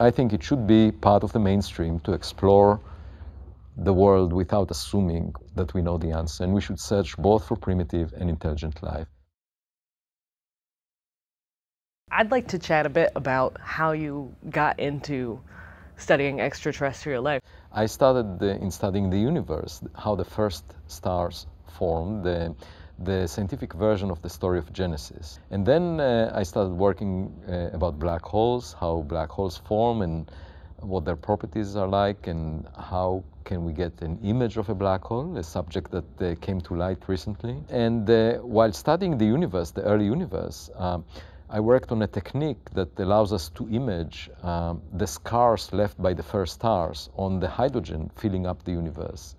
I think it should be part of the mainstream to explore the world without assuming that we know the answer, and we should search both for primitive and intelligent life. I'd like to chat a bit about how you got into studying extraterrestrial life. I started in studying the universe, how the first stars formed, the scientific version of the story of Genesis. And then I started working about black holes, how black holes form and what their properties are like, and how can we get an image of a black hole, a subject that came to light recently. And while studying the universe, the early universe, I worked on a technique that allows us to image the scars left by the first stars on the hydrogen filling up the universe.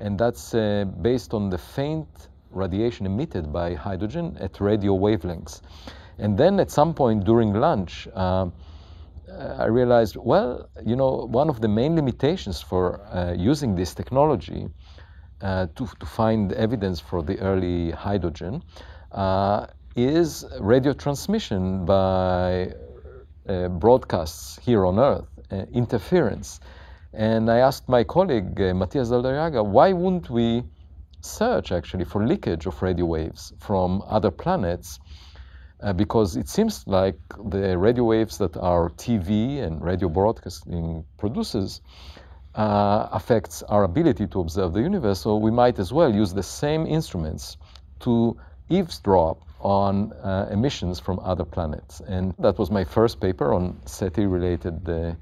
And that's based on the faint radiation emitted by hydrogen at radio wavelengths. And then at some point during lunch, I realized, well, you know, one of the main limitations for using this technology to find evidence for the early hydrogen is radio transmission by broadcasts here on Earth, interference. And I asked my colleague, Matias Zaldarriaga, why wouldn't we search actually for leakage of radio waves from other planets, because it seems like the radio waves that our TV and radio broadcasting produces affects our ability to observe the universe, so we might as well use the same instruments to eavesdrop on emissions from other planets. And that was my first paper on SETI related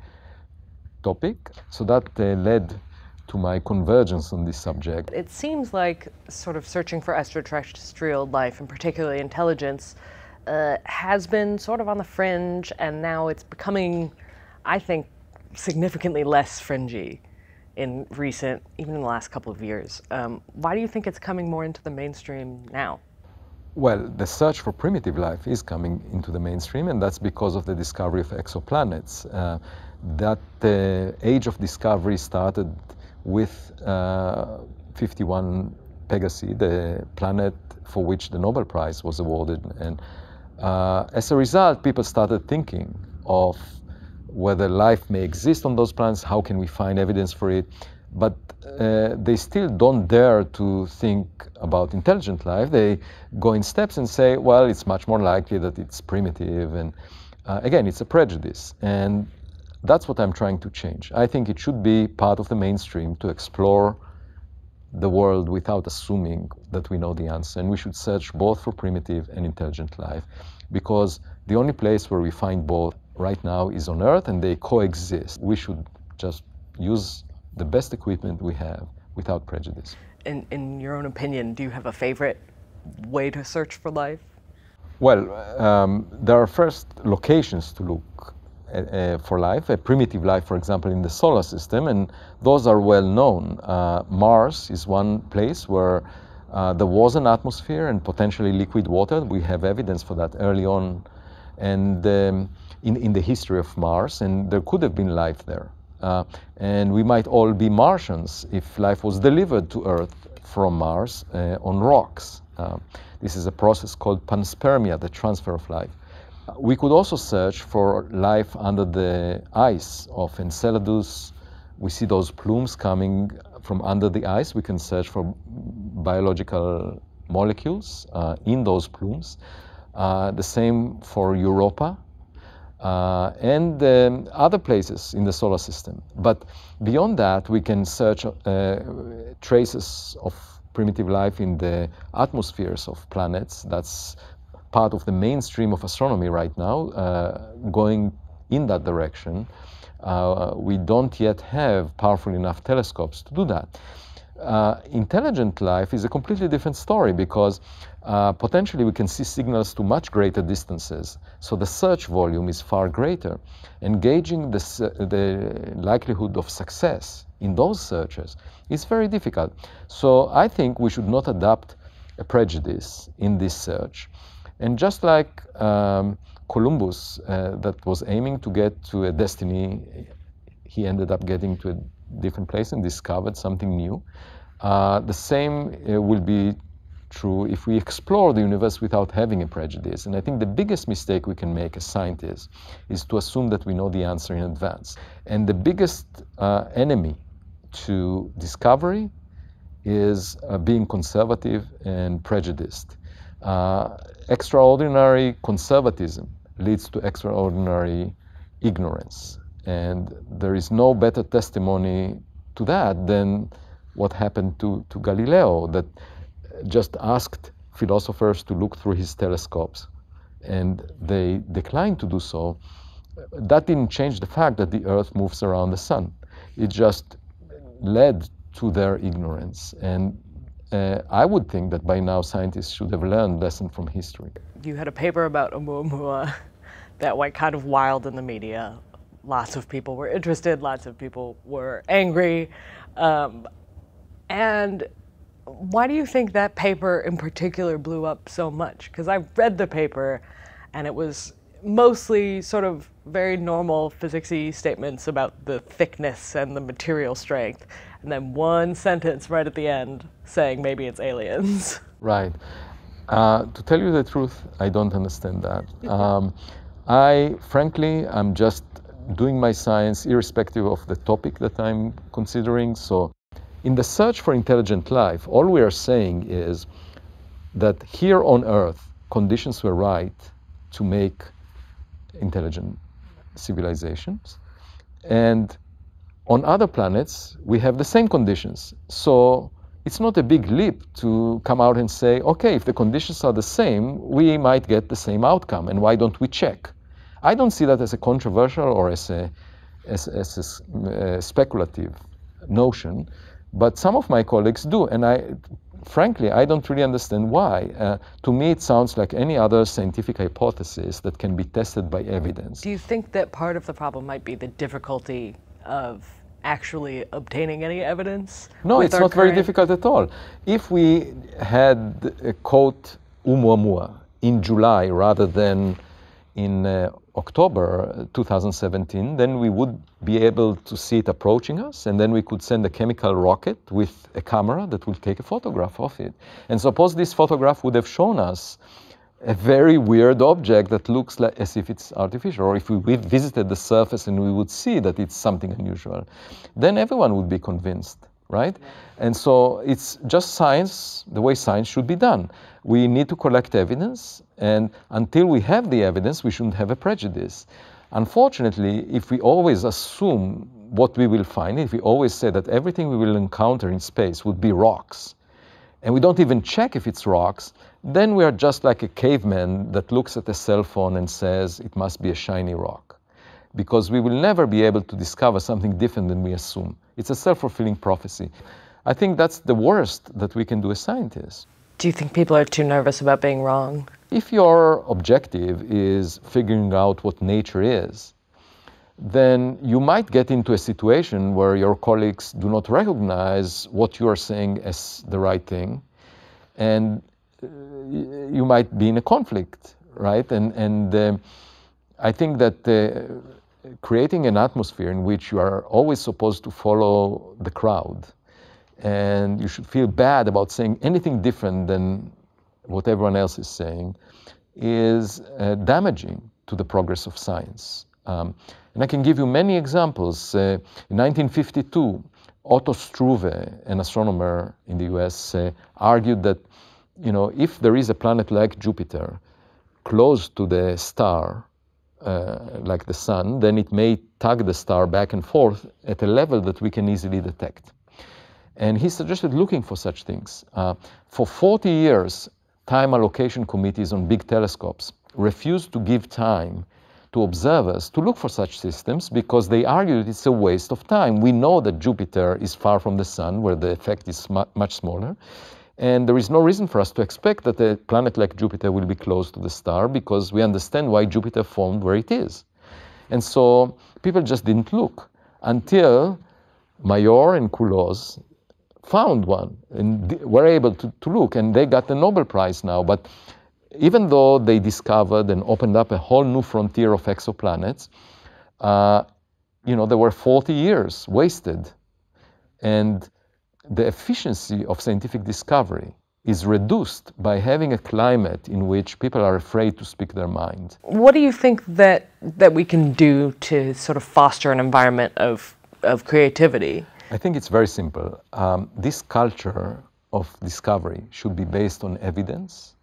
topic, so that led to my convergence on this subject. It seems like sort of searching for extraterrestrial life, and particularly intelligence, has been sort of on the fringe, and now it's becoming, I think, significantly less fringy in recent, even in the last couple of years. Why do you think it's coming more into the mainstream now? Well, the search for primitive life is coming into the mainstream, and that's because of the discovery of exoplanets. That age of discovery started with 51 Pegasi, the planet for which the Nobel Prize was awarded. And as a result, people started thinking of whether life may exist on those planets, how can we find evidence for it. But they still don't dare to think about intelligent life. They go in steps and say, well, it's much more likely that it's primitive. And again, it's a prejudice. And that's what I'm trying to change. I think it should be part of the mainstream to explore the world without assuming that we know the answer. And we should search both for primitive and intelligent life, because the only place where we find both right now is on Earth, and they coexist. We should just use the best equipment we have without prejudice. In your own opinion, do you have a favorite way to search for life? Well, there are first locations to look for life, a primitive life, for example, in the solar system, and those are well known. Mars is one place where there was an atmosphere and potentially liquid water. We have evidence for that early on, and in the history of Mars, and there could have been life there. And we might all be Martians if life was delivered to Earth from Mars on rocks. This is a process called panspermia, the transfer of life. We could also search for life under the ice of Enceladus. We see those plumes coming from under the ice. We can search for biological molecules in those plumes. The same for Europa and other places in the solar system. But beyond that, we can search traces of primitive life in the atmospheres of planets. That's part of the mainstream of astronomy right now, going in that direction. We don't yet have powerful enough telescopes to do that. Intelligent life is a completely different story, because potentially we can see signals to much greater distances, so the search volume is far greater. Engaging the likelihood of success in those searches is very difficult. So I think we should not adopt a prejudice in this search. And just like Columbus, that was aiming to get to a destiny, he ended up getting to a different place and discovered something new. The same will be true if we explore the universe without having a prejudice. And I think the biggest mistake we can make as scientists is to assume that we know the answer in advance. And the biggest enemy to discovery is being conservative and prejudiced. Extraordinary conservatism leads to extraordinary ignorance. And there is no better testimony to that than what happened to Galileo, that just asked philosophers to look through his telescopes, and they declined to do so. That didn't change the fact that the Earth moves around the sun. It just led to their ignorance. And I would think that by now scientists should have learned lesson from history. You had a paper about Oumuamua that went kind of wild in the media. Lots of people were interested, lots of people were angry. And why do you think that paper in particular blew up so much? Because I read the paper and it was mostly sort of very normal physics-y statements about the thickness and the material strength, and then one sentence right at the end saying maybe it's aliens. Right. To tell you the truth, I don't understand that. I'm just doing my science irrespective of the topic that I'm considering. So in the search for intelligent life, all we are saying is that here on Earth, conditions were right to make intelligent civilizations. And on other planets, we have the same conditions. So it's not a big leap to come out and say, okay, if the conditions are the same, we might get the same outcome, and why don't we check? I don't see that as a controversial or as a speculative notion, but some of my colleagues do, and frankly, I don't really understand why. To me, it sounds like any other scientific hypothesis that can be tested by evidence. Do you think that part of the problem might be the difficulty of actually obtaining any evidence? No, it's not very difficult at all. If we had caught Oumuamua in July rather than in October 2017, then we would be able to see it approaching us, and then we could send a chemical rocket with a camera that will take a photograph of it. And suppose this photograph would have shown us a very weird object that looks like as if it's artificial, or if we visited the surface and we would see that it's something unusual, then everyone would be convinced, right? And so it's just science, the way science should be done. We need to collect evidence, and until we have the evidence, we shouldn't have a prejudice. Unfortunately, if we always assume what we will find, if we always say that everything we will encounter in space would be rocks, and we don't even check if it's rocks, then we are just like a caveman that looks at a cell phone and says, it must be a shiny rock, because we will never be able to discover something different than we assume. It's a self-fulfilling prophecy. I think that's the worst that we can do as scientists. Do you think people are too nervous about being wrong? If your objective is figuring out what nature is, then you might get into a situation where your colleagues do not recognize what you are saying as the right thing, and you might be in a conflict, right? And I think that creating an atmosphere in which you are always supposed to follow the crowd, and you should feel bad about saying anything different than what everyone else is saying, is damaging to the progress of science. And I can give you many examples. In 1952, Otto Struve, an astronomer in the US, argued that, you know, if there is a planet like Jupiter close to the star, like the sun, then it may tug the star back and forth at a level that we can easily detect. And he suggested looking for such things. For 40 years, time allocation committees on big telescopes refused to give time to observers to look for such systems because they argued it's a waste of time. We know that Jupiter is far from the sun, where the effect is much smaller. And there is no reason for us to expect that a planet like Jupiter will be close to the star, because we understand why Jupiter formed where it is. And so people just didn't look until Mayor and Queloz found one and were able to look, and they got the Nobel Prize now. But even though they discovered and opened up a whole new frontier of exoplanets, you know, there were 40 years wasted. And the efficiency of scientific discovery is reduced by having a climate in which people are afraid to speak their mind. What do you think that we can do to sort of foster an environment of creativity? I think it's very simple. This culture of discovery should be based on evidence,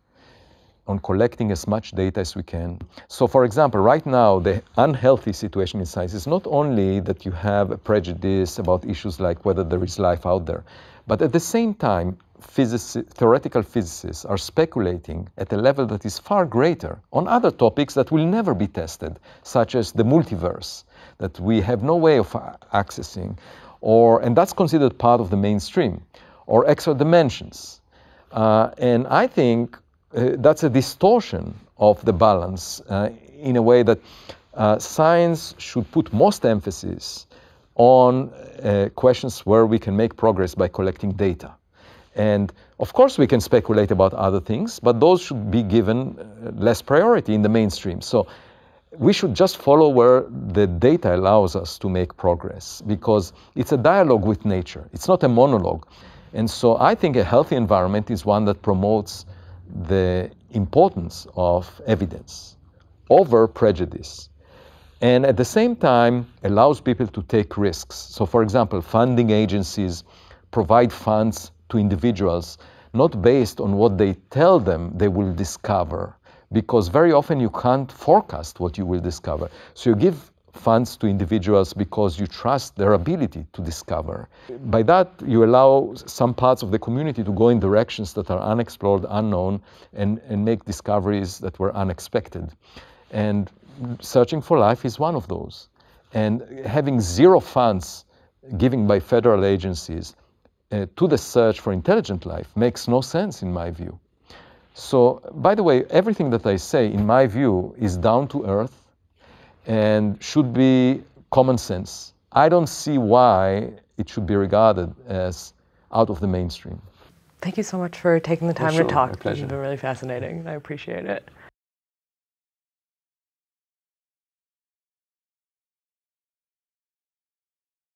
on collecting as much data as we can. So, for example, right now, the unhealthy situation in science is not only that you have a prejudice about issues like whether there is life out there, but at the same time, theoretical physicists are speculating at a level that is far greater on other topics that will never be tested, such as the multiverse, that we have no way of accessing, and that's considered part of the mainstream, or extra dimensions. And I think that's a distortion of the balance in a way that science should put most emphasis on questions where we can make progress by collecting data. And of course we can speculate about other things, but those should be given less priority in the mainstream. So we should just follow where the data allows us to make progress, because it's a dialogue with nature. It's not a monologue. And so I think a healthy environment is one that promotes the importance of evidence over prejudice, and at the same time allows people to take risks. So, for example, funding agencies provide funds to individuals not based on what they tell them they will discover, because very often you can't forecast what you will discover. So you give funds to individuals because you trust their ability to discover. By that, you allow some parts of the community to go in directions that are unexplored, unknown, and make discoveries that were unexpected. And searching for life is one of those. And having zero funds given by federal agencies to the search for intelligent life makes no sense in my view. So, by the way, everything that I say, in my view, is down to earth and should be common sense. I don't see why it should be regarded as out of the mainstream. Thank you so much for taking the time to talk. My pleasure. This has been really fascinating. I appreciate it.